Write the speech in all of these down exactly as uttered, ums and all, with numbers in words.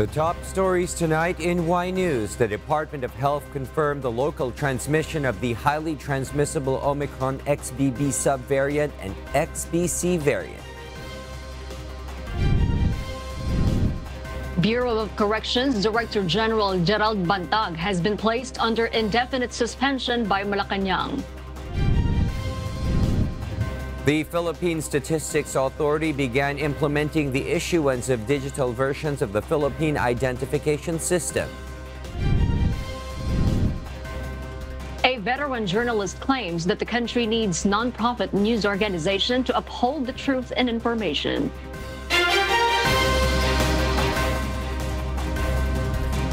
The top stories tonight in Y News. The Department of Health confirmed the local transmission of the highly transmissible Omicron X B B subvariant and X B C variant. Bureau of Corrections Director General Gerald Bantag has been placed under indefinite suspension by Malacañang. The Philippine Statistics Authority began implementing the issuance of digital versions of the Philippine Identification System. A veteran journalist claims that the country needs nonprofit news organization to uphold the truth and information.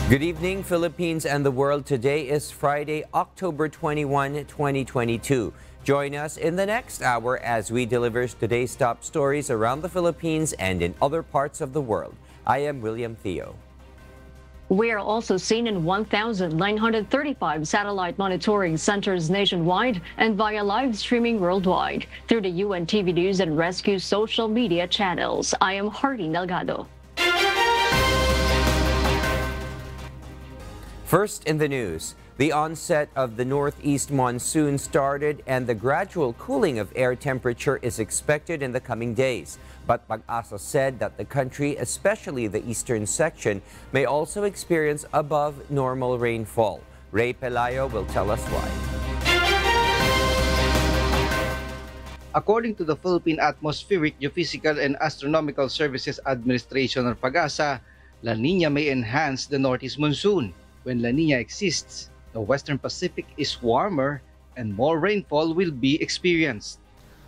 Good evening, Philippines and the world. Today is Friday, October twenty-first, twenty twenty-two. Join us in the next hour as we deliver today's top stories around the Philippines and in other parts of the world. I am William Theo. We are also seen in one thousand nine hundred thirty-five satellite monitoring centers nationwide and via live streaming worldwide through the U N T V News and Rescue social media channels. I am Hardy Delgado. First in the news. The onset of the northeast monsoon started and the gradual cooling of air temperature is expected in the coming days. But Pagasa said that the country, especially the eastern section, may also experience above normal rainfall. Ray Pelayo will tell us why. According to the Philippine Atmospheric, Geophysical and Astronomical Services Administration or Pagasa, La Nina may enhance the northeast monsoon. When La Nina exists, the Western Pacific is warmer and more rainfall will be experienced.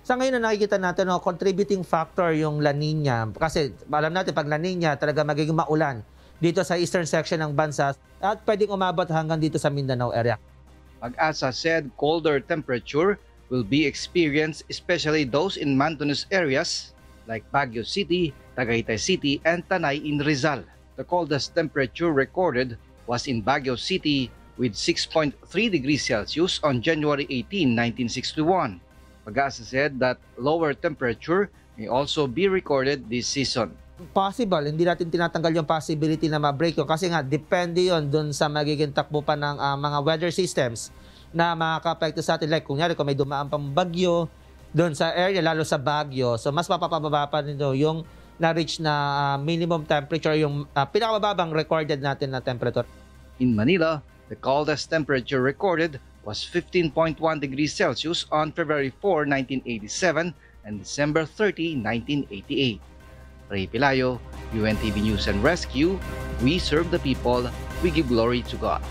Sa ngayon na nakikita natin, no, contributing factor yung La Nina. Kasi alam natin, pag La Nina talaga magiging maulan dito sa eastern section ng bansa at pwedeng umabot hanggang dito sa Mindanao area. Pag-asa said colder temperature will be experienced, especially those in mountainous areas like Baguio City, Tagaytay City, and Tanay in Rizal. The coldest temperature recorded was in Baguio City with six point three degrees Celsius on January eighteenth, nineteen sixty-one. Pagasa said that lower temperature may also be recorded this season. Possible, hindi natin tinatanggal yung possibility na ma-break yun kasi nga depende yun dun sa magiging takbo pa ng uh, mga weather systems na makaka-apekto sa atin. Like kung nyari, kung may dumaan pang bagyo dun sa area, lalo sa Baguio, so mas mapapababa pa nito yung na-reach na uh, minimum temperature, yung uh, pinakamababang recorded natin na temperature. In Manila, the coldest temperature recorded was fifteen point one degrees Celsius on February fourth, nineteen eighty-seven and December thirtieth, nineteen eighty-eight. Ray Pelayo, U N T V News and Rescue, we serve the people, we give glory to God.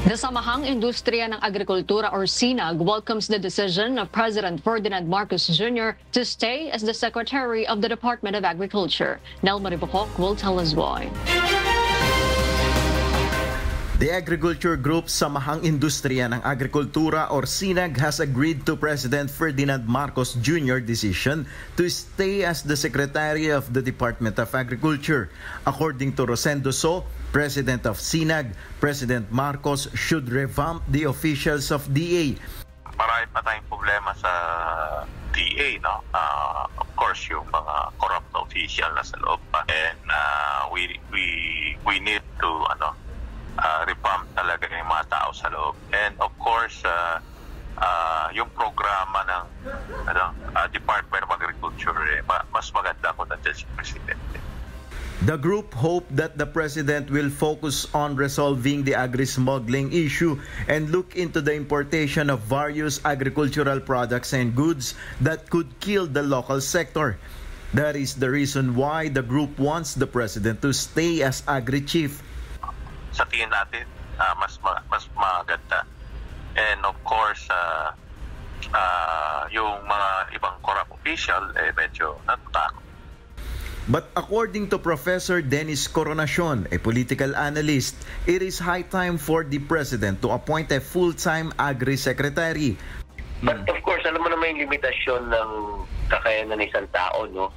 The Samahang Industria ng Agrikultura or SINAG welcomes the decision of President Ferdinand Marcos Junior to stay as the Secretary of the Department of Agriculture. Nel Maripocok will tell us why. The agriculture group Samahang Industria ng Agrikultura or SINAG has agreed to President Ferdinand Marcos Junior's decision to stay as the Secretary of the Department of Agriculture. According to Rosendo So, President of SINAG, President Marcos should revamp the officials of D A. Marami pa tayong problema sa D A, no? Uh, of course, yung mga corrupt official na sa loob pa. And uh, we, we, we need to ano, uh, revamp talaga yung mga tao sa loob. And of course, uh, uh, yung programa ng ano, uh, Department of Agriculture, eh, mas maganda ko na dyan si Presidente. The group hoped that the president will focus on resolving the agri-smuggling issue and look into the importation of various agricultural products and goods that could kill the local sector. That is the reason why the group wants the president to stay as agri-chief. Sa tingin natin, uh, mas, ma mas maganda. And of course, uh, uh, yung mga ibang corrupt official, eh, medyo natatakot. But according to Professor Dennis Coronacion, a political analyst, it is high time for the president to appoint a full-time agri-secretary. But of course, alam mo naman yung limitasyon ng kakayanan ng isang tao, no?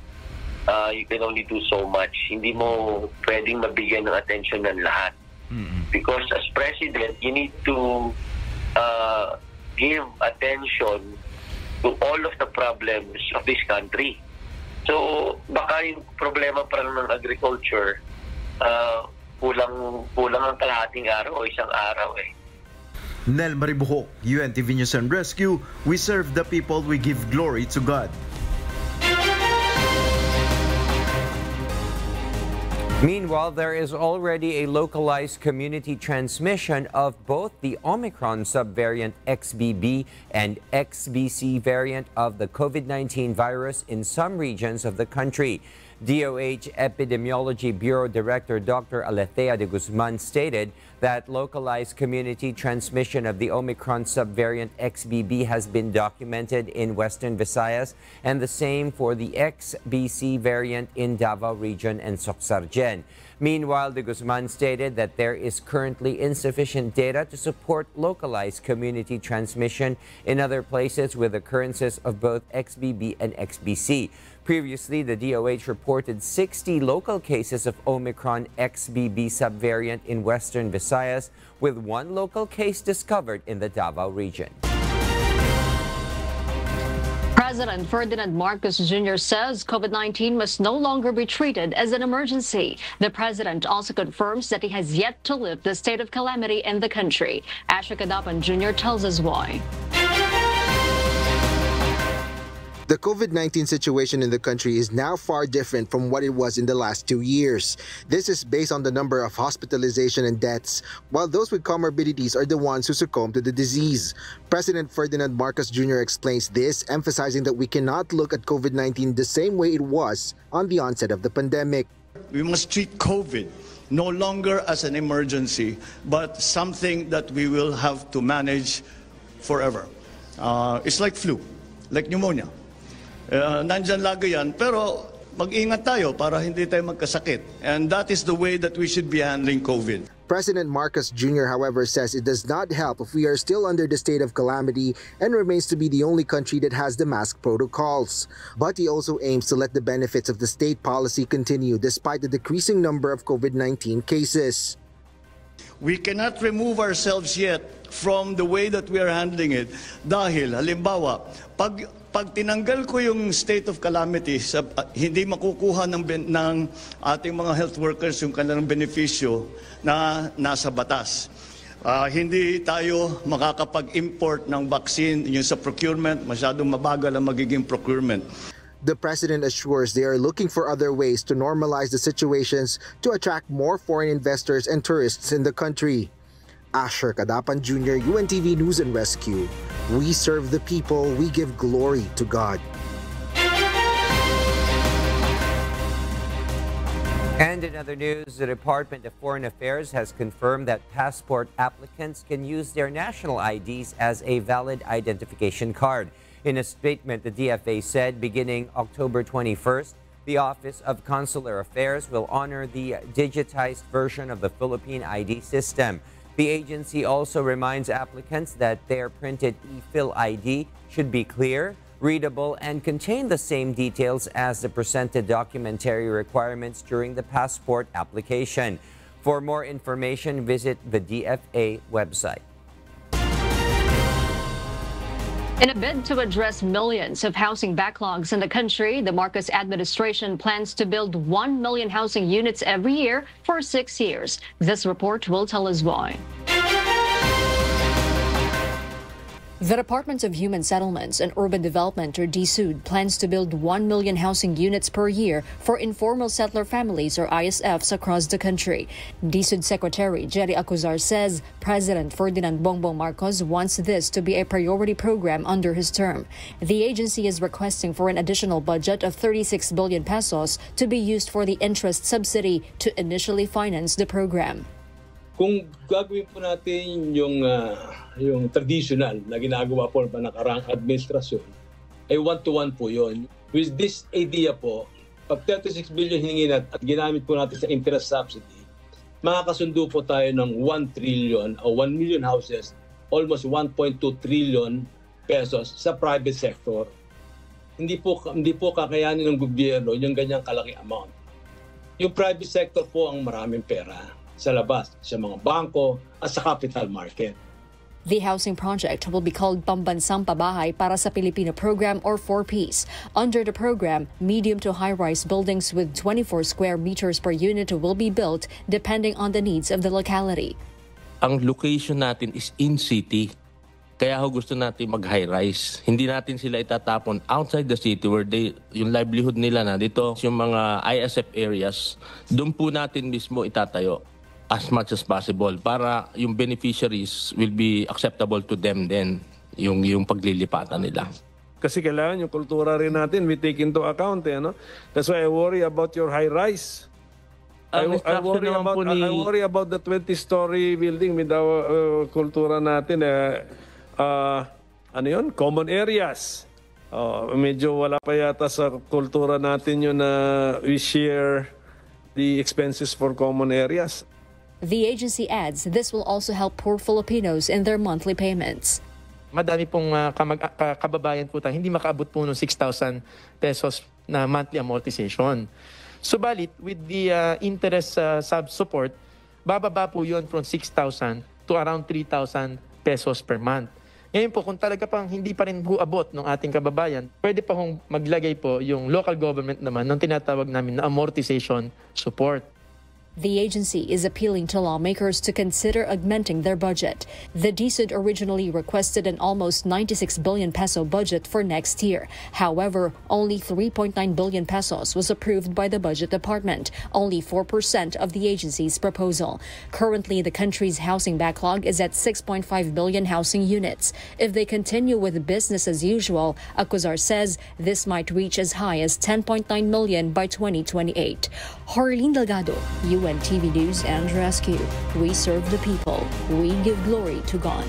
Uh, you can only do so much. Hindi mo pwedeng mabigyan ng attention ng lahat. Mm-hmm. Because as president, you need to uh, give attention to all of the problems of this country. So baka yung problema pa rin ng agriculture, uh, kulang, kulang ang kalahating araw o isang araw eh. Nel Maribuhok, U N T V News and Rescue, we serve the people, we give glory to God. Meanwhile, there is already a localized community transmission of both the Omicron subvariant X B B and X B C variant of the COVID nineteen virus in some regions of the country. D O H Epidemiology Bureau Director Doctor Alethea de Guzman stated that localized community transmission of the Omicron subvariant X B B has been documented in Western Visayas and the same for the X B C variant in Davao region and Soccsksargen. Meanwhile, de Guzman stated that there is currently insufficient data to support localized community transmission in other places with occurrences of both X B B and X B C. Previously, the D O H reported sixty local cases of Omicron X B B subvariant in Western Visayas, with one local case discovered in the Davao region. President Ferdinand Marcos Junior says COVID nineteen must no longer be treated as an emergency. The president also confirms that he has yet to lift the state of calamity in the country. Ashraf Kadapan Junior tells us why. The COVID nineteen situation in the country is now far different from what it was in the last two years. This is based on the number of hospitalization and deaths, while those with comorbidities are the ones who succumb to the disease. President Ferdinand Marcos Junior explains this, emphasizing that we cannot look at COVID nineteen the same way it was on the onset of the pandemic. We must treat COVID no longer as an emergency, but something that we will have to manage forever. Uh, it's like flu, like pneumonia. Uh, nandyan lagi yan, pero mag-ingat tayo para hindi tayo magkasakit. And that is the way that we should be handling COVID. President Marcos Junior, however, says it does not help if we are still under the state of calamity and remains to be the only country that has the mask protocols. But he also aims to let the benefits of the state policy continue despite the decreasing number of COVID nineteen cases. We cannot remove ourselves yet from the way that we are handling it dahil, halimbawa, pag, pag tinanggal ko yung state of calamity, sa, uh, hindi makukuha ng, ng ating mga health workers yung kanilang benepisyo na nasa batas. Uh, hindi tayo makakapag-import ng vaccine, yung sa procurement, masyadong mabagal ang magiging procurement. The president assures they are looking for other ways to normalize the situations to attract more foreign investors and tourists in the country. Asher Kadapan Junior, U N T V News and Rescue. We serve the people, we give glory to God. And in other news, the Department of Foreign Affairs has confirmed that passport applicants can use their national I Ds as a valid identification card. In a statement, the D F A said beginning October twenty-first, the Office of Consular Affairs will honor the digitized version of the Philippine I D system. The agency also reminds applicants that their printed e-fill I D should be clear, readable, and contain the same details as the presented documentary requirements during the passport application. For more information, visit the D F A website. In a bid to address millions of housing backlogs in the country, the Marcos administration plans to build one million housing units every year for six years. This report will tell us why. The Department of Human Settlements and Urban Development, or D S U D, plans to build one million housing units per year for informal settler families, or I S Fs, across the country. D S U D Secretary Jerry Acuzar says President Ferdinand Bongbong Marcos wants this to be a priority program under his term. The agency is requesting for an additional budget of thirty-six billion pesos to be used for the interest subsidy to initially finance the program. Kung gagawin po natin yung, uh, yung traditional na ginagawa po ng nakarang administrasyon, ay one-to-one po yun. With this idea po, pag thirty-six billion hiningin at, at ginamit po natin sa interest subsidy, makakasundo po tayo ng one trillion o one million houses, almost one point two trillion pesos sa private sector. Hindi po, hindi po kakayanin ng gobyerno yung ganyang kalaki amount. Yung private sector po ang maraming pera sa labas, sa mga bangko at sa capital market. The housing project will be called Pambansang Pabahay para sa Pilipino Program or four Ps. Under the program, medium to high-rise buildings with twenty-four square meters per unit will be built depending on the needs of the locality. Ang location natin is in city. Kaya ho gusto natin mag-high-rise. Hindi natin sila itatapon outside the city where they, yung livelihood nila na dito, yung mga I S F areas, doon po natin mismo itatayo as much as possible para yung beneficiaries will be acceptable to them then yung, yung paglilipatan nila. Kasi kailangan yung kultura rin natin, we take into account. Eh, no? That's why I worry about your high-rise. I, I, worry about, ni... I worry about the twenty-story building with our uh, kultura natin. Eh, uh, ano yun? Common areas. Uh, medyo wala pa yata sa kultura natin yun na uh, we share the expenses for common areas. The agency adds this will also help poor Filipinos in their monthly payments. Madami pong uh, kababayan po tayo, hindi makaabot po ng six thousand pesos na monthly amortization. Subalit, with the uh, interest uh, sub-support, bababa po yun from six thousand to around three thousand pesos per month. Ngayon po, kung talaga pang hindi pa rin huabot ng ating kababayan, pwede pa hong maglagay po yung local government naman ng tinatawag namin na amortization support. The agency is appealing to lawmakers to consider augmenting their budget. The D S U D originally requested an almost ninety-six billion peso budget for next year. However, only three point nine billion pesos was approved by the Budget Department, only four percent of the agency's proposal. Currently, the country's housing backlog is at six point five billion housing units. If they continue with business as usual, Acuzar says this might reach as high as ten point nine million by twenty twenty-eight. Harleen Delgado, U N T V News and Rescue. We serve the people. We give glory to God.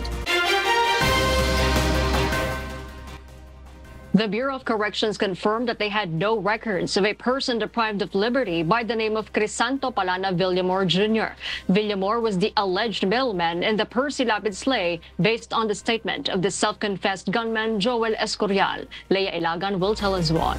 The Bureau of Corrections confirmed that they had no records of a person deprived of liberty by the name of Crisanto Palana Villamor Junior Villamor was the alleged middleman in the Percy Lapid sleigh based on the statement of the self-confessed gunman Joel Escorial. Leia Ilagan will tell us why.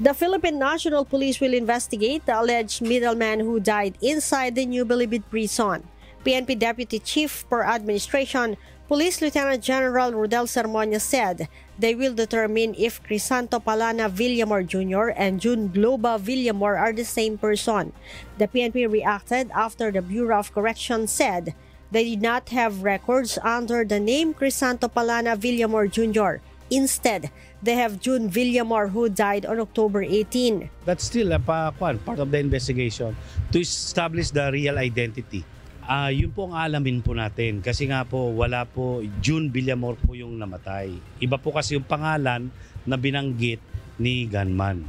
The Philippine National Police will investigate the alleged middleman who died inside the New Bilibid prison. P N P Deputy Chief per Administration, Police Lieutenant General Rodel Sermonia said they will determine if Crisanto Palana Villamor Junior and June Globa Villamor are the same person. The P N P reacted after the Bureau of Corrections said they did not have records under the name Crisanto Palana Villamor Junior Instead, they have June Villamor, who died on October eighteenth. That's still a pa, kwan, part of the investigation to establish the real identity. Uh, yun po ang alamin po natin kasi nga po wala po June Villamor po yung namatay. Iba po kasi yung pangalan na binanggit ni gunman.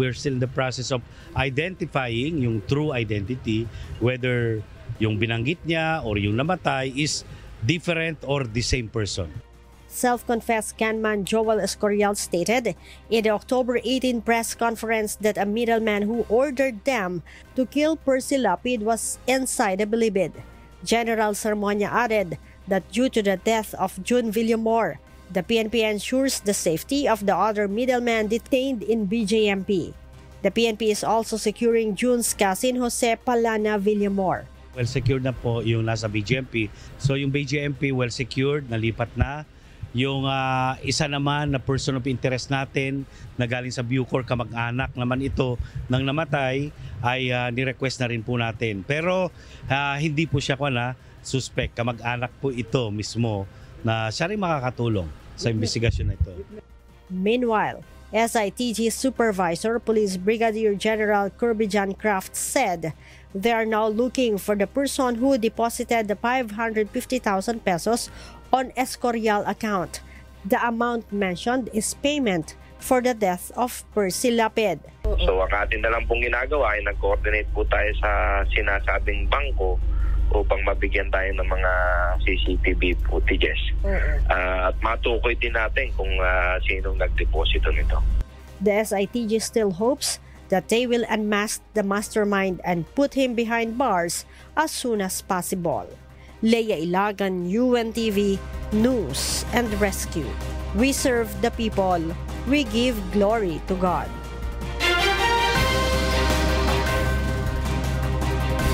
We're still in the process of identifying yung true identity, whether yung binanggit niya or yung namatay is different or the same person. Self-confessed gunman Joel Escorial stated in the October eighteenth press conference that a middleman who ordered them to kill Percy Lapid was inside the Bilibid. General Sermonia added that due to the death of June Villamor, the P N P ensures the safety of the other middleman detained in B J M P. The P N P is also securing June's cousin Jose Palana Villamor. Well secured na po yung nasa B J M P. So yung B J M P well secured, nalipat na. Yung uh, isa naman na person of interest natin na galing sa BuCor, kamag-anak naman ito ng namatay, ay uh, ni-request na rin po natin. Pero uh, hindi po siya wala, suspect. Kamag-anak po ito mismo na siya rin makakatulong sa investigasyon na ito. Meanwhile, S I T G Supervisor Police Brigadier General Kirby John Craft said they are now looking for the person who deposited the five hundred fifty thousand pesos on Escorial account. The amount mentioned is payment for the death of Percy Lapid. So, wakatin na lang pong ginagawa ay nag-coordinate po tayo sa sinasabing bangko upang mabigyan tayo ng mga C C T V footages. Uh, at matukoy din natin kung uh, sinong nagdeposito nito. The S I T G still hopes that they will unmask the mastermind and put him behind bars as soon as possible. Leia Ilagan, U N T V, News and Rescue. We serve the people. We give glory to God.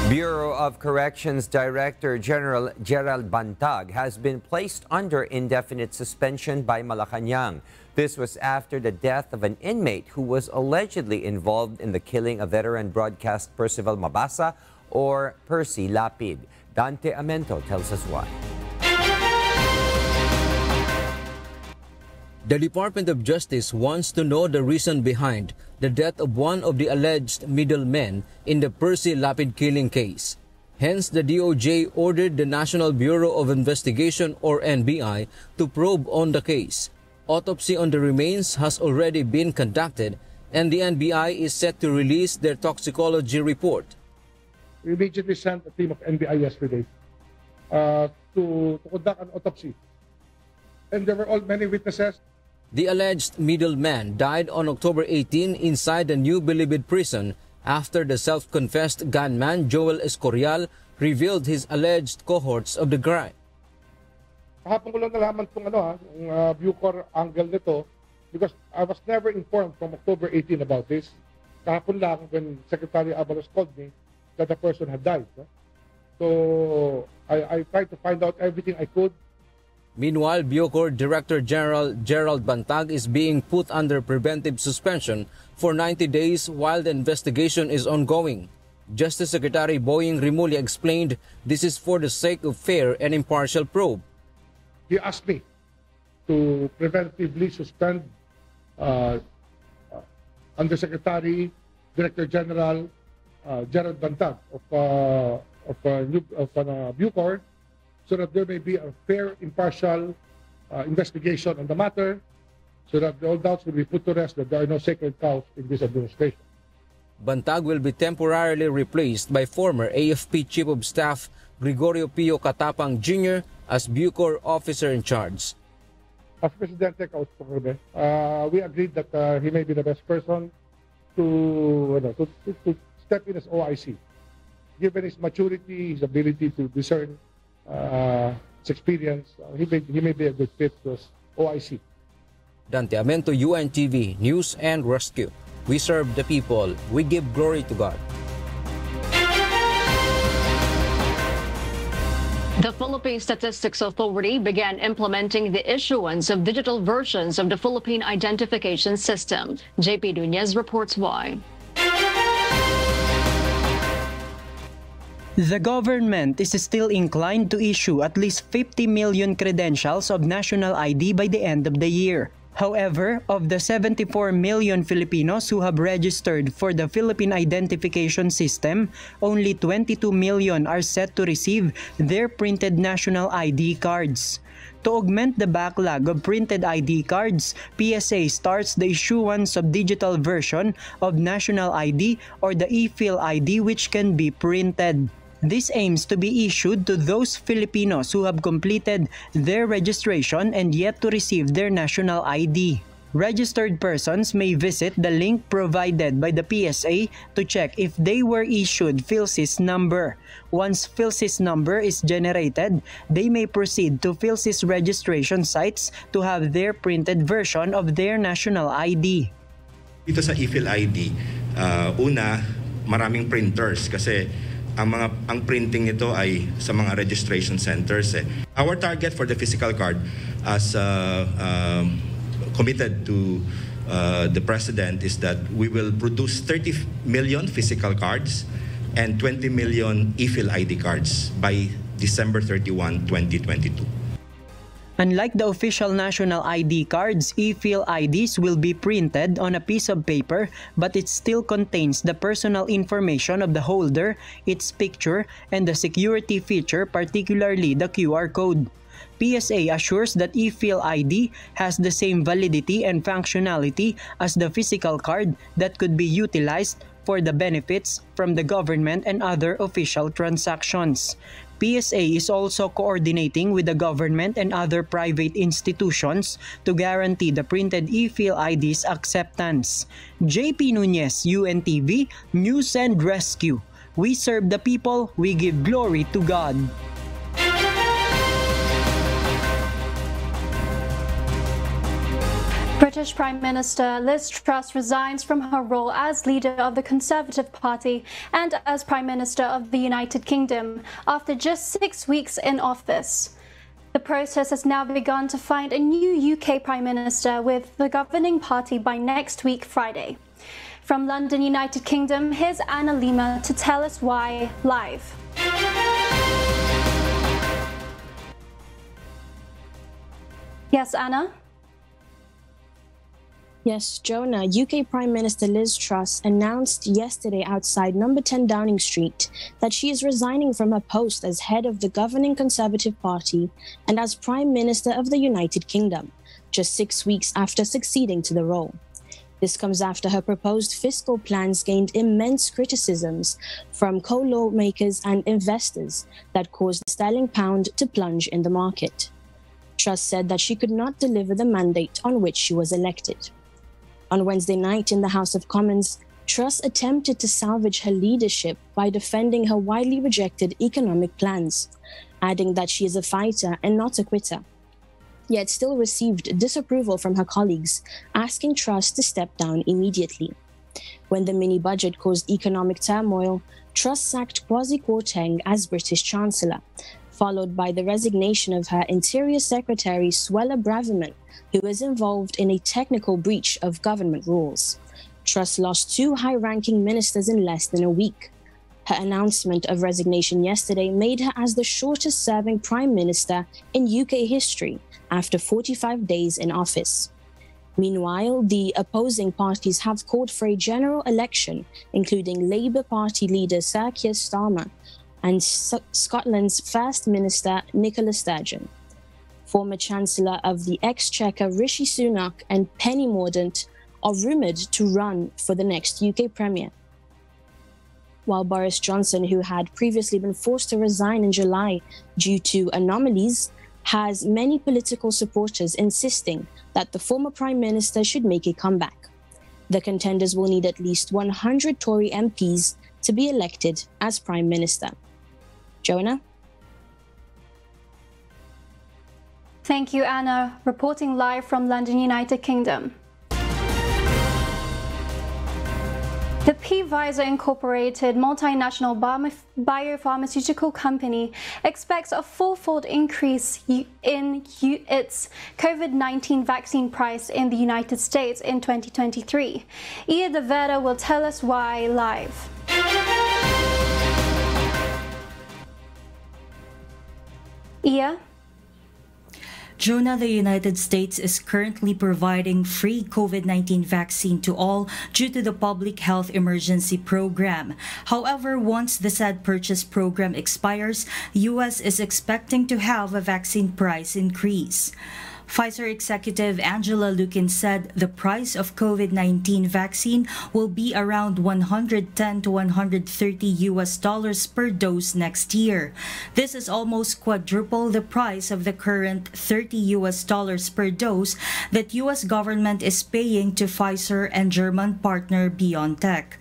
Bureau of Corrections Director General Gerald Bantag has been placed under indefinite suspension by Malacañang. This was after the death of an inmate who was allegedly involved in the killing of veteran broadcast Percival Mabasa, or Percy Lapid. Dante Amento tells us why. The Department of Justice wants to know the reason behind the death of one of the alleged middlemen in the Percy Lapid killing case. Hence, the D O J ordered the National Bureau of Investigation, or N B I, to probe on the case. Autopsy on the remains has already been conducted, and the N B I is set to release their toxicology report. We immediately sent a team of N B I yesterday uh, to, to conduct an autopsy. And there were all many witnesses. The alleged middleman died on October eighteenth inside the New Bilibid prison after the self-confessed gunman Joel Escorial revealed his alleged cohorts of the crime. Kahapon ko lang nalaman itong ano, ha, yung uh, BuCor angle nito, because I was never informed from October eighteenth about this. Kahapon lang when Secretary Avalos called me that the person had died. Huh? So I, I tried to find out everything I could. Meanwhile, BuCor Director General Gerald Bantag is being put under preventive suspension for ninety days while the investigation is ongoing. Justice Secretary Boying Rimulya explained this is for the sake of fair and impartial probe. He asked me to preventively suspend uh, Undersecretary Director General uh, Gerald Bantag of, uh, of, uh, of uh, BuCor, so that there may be a fair, impartial uh, investigation on the matter, so that all doubts will be put to rest that there are no sacred cows in this administration. Bantag will be temporarily replaced by former A F P Chief of Staff Gregorio Pio Katapang Junior as BuCor officer in charge. As President Kautokrobe, uh, we agreed that uh, he may be the best person to, you know, to, to step in as O I C, given his maturity, his ability to discern. Uh, his experience, uh, he, may, he may be a good fit for O I C. Dante Amento, U N T V, News and Rescue. We serve the people. We give glory to God. The Philippine Statistics Authority began implementing the issuance of digital versions of the Philippine Identification System. J P Nunez reports why. The government is still inclined to issue at least fifty million credentials of national I D by the end of the year. However, of the seventy-four million Filipinos who have registered for the Philippine Identification System, only twenty-two million are set to receive their printed national I D cards. To augment the backlog of printed I D cards, P S A starts the issuance of digital version of national I D, or the e-Phil I D, which can be printed. This aims to be issued to those Filipinos who have completed their registration and yet to receive their national I D. Registered persons may visit the link provided by the P S A to check if they were issued PhilSys number. Once PhilSys number is generated, they may proceed to PhilSys registration sites to have their printed version of their national I D. Dito sa e-Phil I D, uh, una, maraming printers kasi Ang, mga, ang printing nito ay sa mga registration centers. Eh. Our target for the physical card, as uh, uh, committed to uh, the President, is that we will produce thirty million physical cards and twenty million e-Phil I D cards by December thirty-first, twenty twenty-two. Unlike the official national I D cards, e-Phil I Ds will be printed on a piece of paper, but it still contains the personal information of the holder, its picture, and the security feature, particularly the Q R code. P S A assures that e-Phil I D has the same validity and functionality as the physical card that could be utilized for the benefits from the government and other official transactions. P S A is also coordinating with the government and other private institutions to guarantee the printed e-Phil I D's acceptance. J P Nunez, U N T V, News and Rescue. We serve the people, we give glory to God. British Prime Minister Liz Truss resigns from her role as leader of the Conservative Party and as Prime Minister of the United Kingdom after just six weeks in office. The process has now begun to find a new U K Prime Minister with the governing party by next week, Friday. From London, United Kingdom, here's Anna Lima to tell us why live. Yes, Anna? Yes, Jonah, U K Prime Minister Liz Truss announced yesterday outside number ten Downing Street that she is resigning from her post as head of the governing Conservative Party and as Prime Minister of the United Kingdom, just six weeks after succeeding to the role. This comes after her proposed fiscal plans gained immense criticisms from co-lawmakers and investors that caused the sterling pound to plunge in the market. Truss said that she could not deliver the mandate on which she was elected. On Wednesday night in the House of Commons, Truss attempted to salvage her leadership by defending her widely rejected economic plans, adding that she is a fighter and not a quitter, yet still received disapproval from her colleagues, asking Truss to step down immediately. When the mini-budget caused economic turmoil, Truss sacked Kwasi Kwarteng as British Chancellor, followed by the resignation of her Interior Secretary Suella Braverman, who was involved in a technical breach of government rules. Truss lost two high-ranking ministers in less than a week. Her announcement of resignation yesterday made her as the shortest-serving Prime Minister in U K history after forty-five days in office. Meanwhile, the opposing parties have called for a general election, including Labour Party leader Sir Keir Starmer and Scotland's First Minister, Nicola Sturgeon. Former Chancellor of the Exchequer, Rishi Sunak, and Penny Mordaunt are rumoured to run for the next U K Premier, while Boris Johnson, who had previously been forced to resign in July due to anomalies, has many political supporters insisting that the former Prime Minister should make a comeback. The contenders will need at least one hundred Tory M Ps to be elected as Prime Minister. Jonah? Thank you, Anna, reporting live from London, United Kingdom. The Pfizer Incorporated multinational biopharmaceutical company expects a four-fold increase in its COVID nineteen vaccine price in the United States in twenty twenty-three. Ia De Vera will tell us why live. Ia? Jonah, the United States is currently providing free COVID nineteen vaccine to all due to the Public Health Emergency Program. However, once the said purchase program expires, the U S is expecting to have a vaccine price increase. Pfizer executive Angela Lukin said the price of COVID nineteen vaccine will be around one hundred ten to one hundred thirty U S dollars per dose next year. This is almost quadruple the price of the current thirty U S dollars per dose that U S government is paying to Pfizer and German partner BioNTech.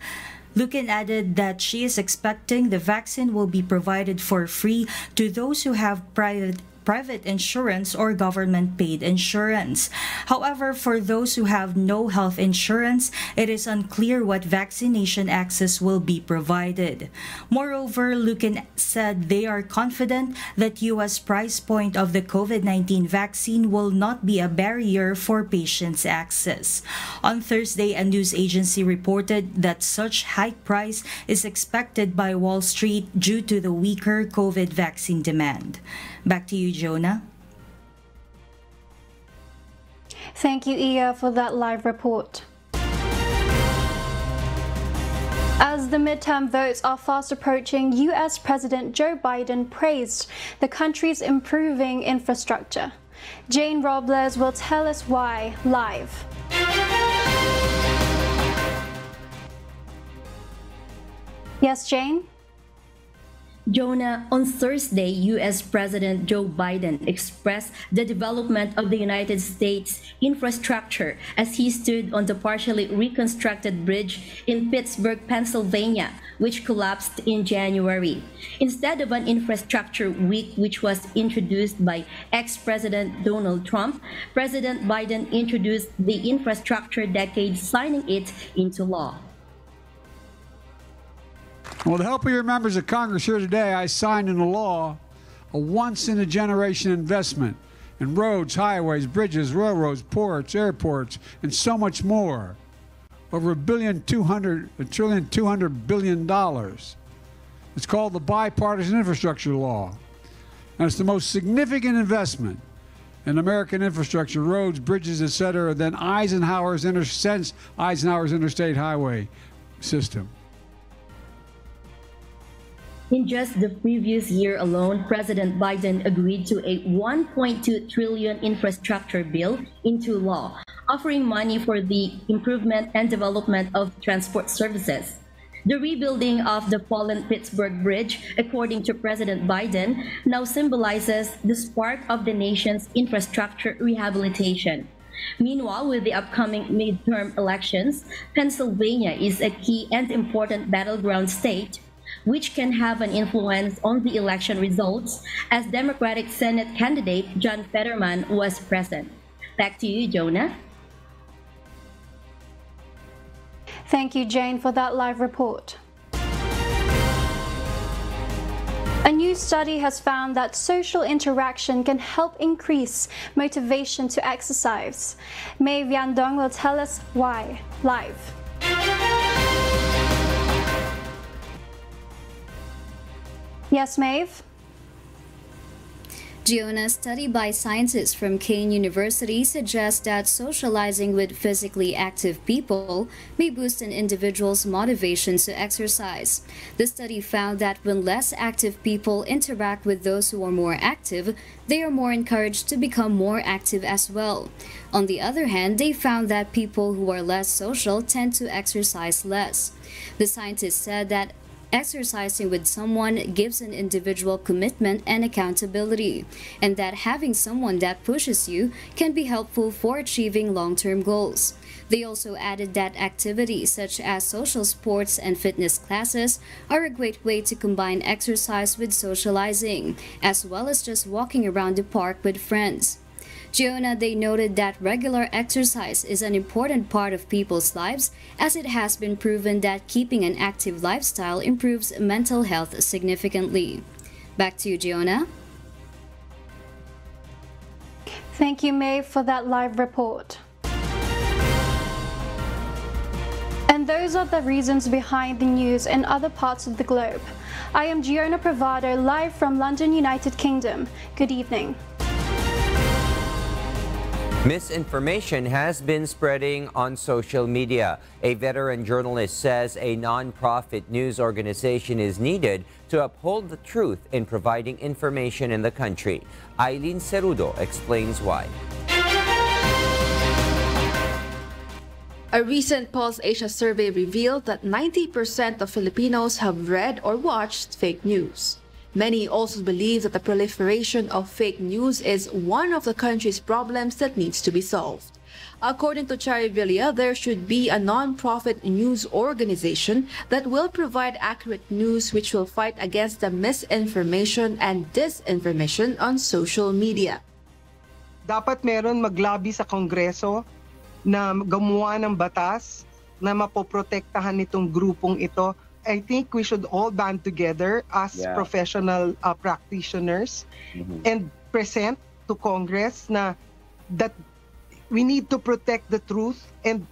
Lukin added that she is expecting the vaccine will be provided for free to those who have private private insurance or government-paid insurance. However, for those who have no health insurance, it is unclear what vaccination access will be provided. Moreover, Lukin said they are confident that U S price point of the COVID nineteen vaccine will not be a barrier for patients' access. On Thursday, a news agency reported that such high price is expected by Wall Street due to the weaker COVID vaccine demand. Back to you, Jonah. Thank you, Ia, for that live report. As the midterm votes are fast approaching, U S President Joe Biden praised the country's improving infrastructure. Jane Robles will tell us why live. Yes, Jane? Jonah, on Thursday, U S President Joe Biden expressed the development of the United States infrastructure as he stood on the partially reconstructed bridge in Pittsburgh, Pennsylvania, which collapsed in January. Instead of an infrastructure week which was introduced by ex-President Donald Trump, President Biden introduced the infrastructure decade, signing it into law. Well, with the help of your members of Congress here today, I signed into law a once-in-a-generation investment in roads, highways, bridges, railroads, ports, airports, and so much more. Over a billion, two hundred, a trillion, two hundred billion dollars. It's called the Bipartisan Infrastructure Law, and it's the most significant investment in American infrastructure, roads, bridges, et cetera, than Eisenhower's inter- since Eisenhower's interstate highway system. In just the previous year alone, President Biden agreed to a one point two trillion dollars infrastructure bill into law, offering money for the improvement and development of transport services. The rebuilding of the fallen Pittsburgh Bridge, according to President Biden, now symbolizes the spark of the nation's infrastructure rehabilitation. Meanwhile, with the upcoming midterm elections, Pennsylvania is a key and important battleground state, which can have an influence on the election results, as Democratic Senate candidate John Fetterman was present. Back to you, Jonah. Thank you, Jane, for that live report. A new study has found that social interaction can help increase motivation to exercise. May Viandong will tell us why, live. Yes, Maeve? Giona, study by scientists from Kean University suggests that socializing with physically active people may boost an individual's motivation to exercise. The study found that when less active people interact with those who are more active, they are more encouraged to become more active as well. On the other hand, they found that people who are less social tend to exercise less. The scientists said that exercising with someone gives an individual commitment and accountability, and that having someone that pushes you can be helpful for achieving long-term goals. They also added that activities such as social sports and fitness classes are a great way to combine exercise with socializing, as well as just walking around the park with friends. Giona, they noted that regular exercise is an important part of people's lives, as it has been proven that keeping an active lifestyle improves mental health significantly. Back to you, Giona. Thank you, May, for that live report. And those are the reasons behind the news in other parts of the globe. I am Giona Provado, live from London, United Kingdom. Good evening. Misinformation has been spreading on social media. A veteran journalist says a non-profit news organization is needed to uphold the truth in providing information in the country. Aileen Cerudo explains why. A recent Pulse Asia survey revealed that ninety percent of Filipinos have read or watched fake news. Many also believe that the proliferation of fake news is one of the country's problems that needs to be solved. According to Chari Villa, there should be a non-profit news organization that will provide accurate news which will fight against the misinformation and disinformation on social media. Dapat meron maglabi sa Kongreso na gumawa ng batas na mapoprotektahan itong grupong ito. I think we should all band together as yeah. professional uh, practitioners mm-hmm. and present to Congress na that we need to protect the truth and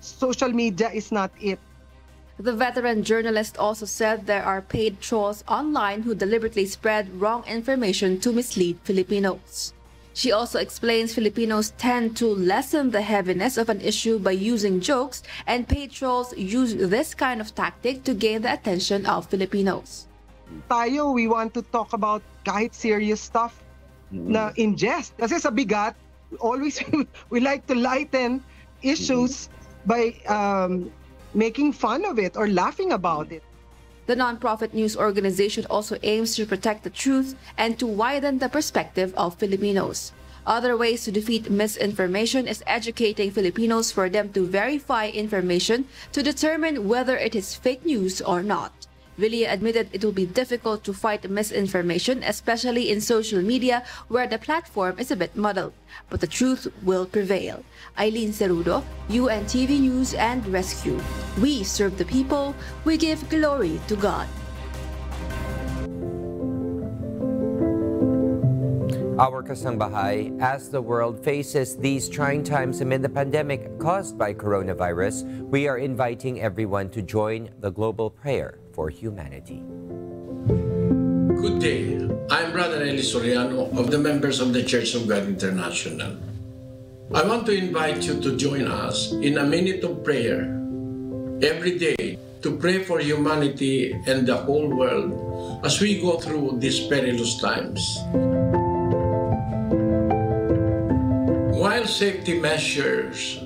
social media is not it. The veteran journalist also said there are paid trolls online who deliberately spread wrong information to mislead Filipinos. She also explains Filipinos tend to lessen the heaviness of an issue by using jokes, and paid trolls use this kind of tactic to gain the attention of Filipinos. Tayo, we want to talk about kahit serious stuff na ingest. Kasi sa bigat, always we like to lighten issues by um, making fun of it or laughing about it. The nonprofit news organization also aims to protect the truth and to widen the perspective of Filipinos. Other ways to defeat misinformation is educating Filipinos for them to verify information to determine whether it is fake news or not. Villa admitted it will be difficult to fight misinformation, especially in social media where the platform is a bit muddled. But the truth will prevail. Aileen Cerudo, U N T V News and Rescue. We serve the people. We give glory to God. Our Kasambahay, as the world faces these trying times amid the pandemic caused by coronavirus, we are inviting everyone to join the global prayer for humanity. Good day. I'm Brother Eli Soriano of the members of the Church of God International. I want to invite you to join us in a minute of prayer every day to pray for humanity and the whole world as we go through these perilous times. While safety measures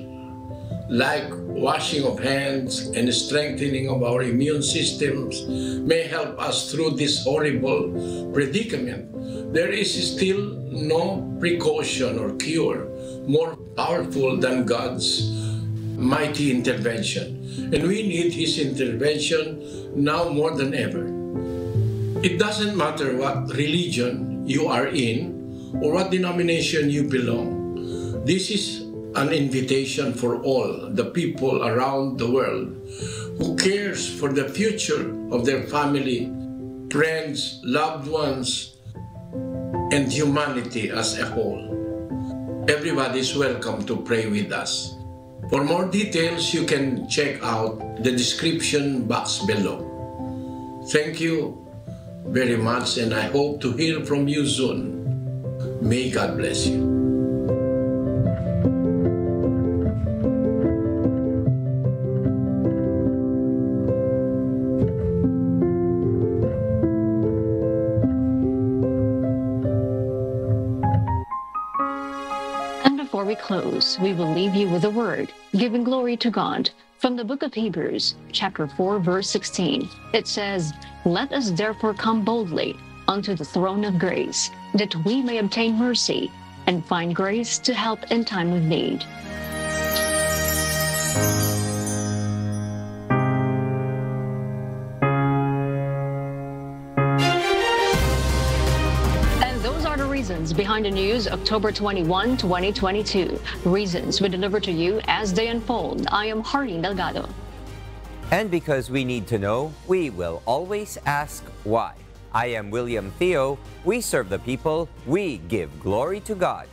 like washing of hands and strengthening of our immune systems may help us through this horrible predicament, there is still no precaution or cure more powerful than God's mighty intervention. And we need His intervention now more than ever. It doesn't matter what religion you are in or what denomination you belong. This is an invitation for all the people around the world who cares for the future of their family, friends, loved ones, and humanity as a whole. Everybody is welcome to pray with us. For more details, you can check out the description box below. Thank you very much, and I hope to hear from you soon. May God bless you. Close, we will leave you with a word, giving glory to God. From the book of Hebrews, chapter four, verse sixteen, it says, "Let us therefore come boldly unto the throne of grace, that we may obtain mercy and find grace to help in time of need." Behind the news, October twenty-first, twenty twenty-two. Reasons we deliver to you as they unfold. I am Harleen Delgado. And because we need to know, we will always ask why. I am William Theo. We serve the people. We give glory to God.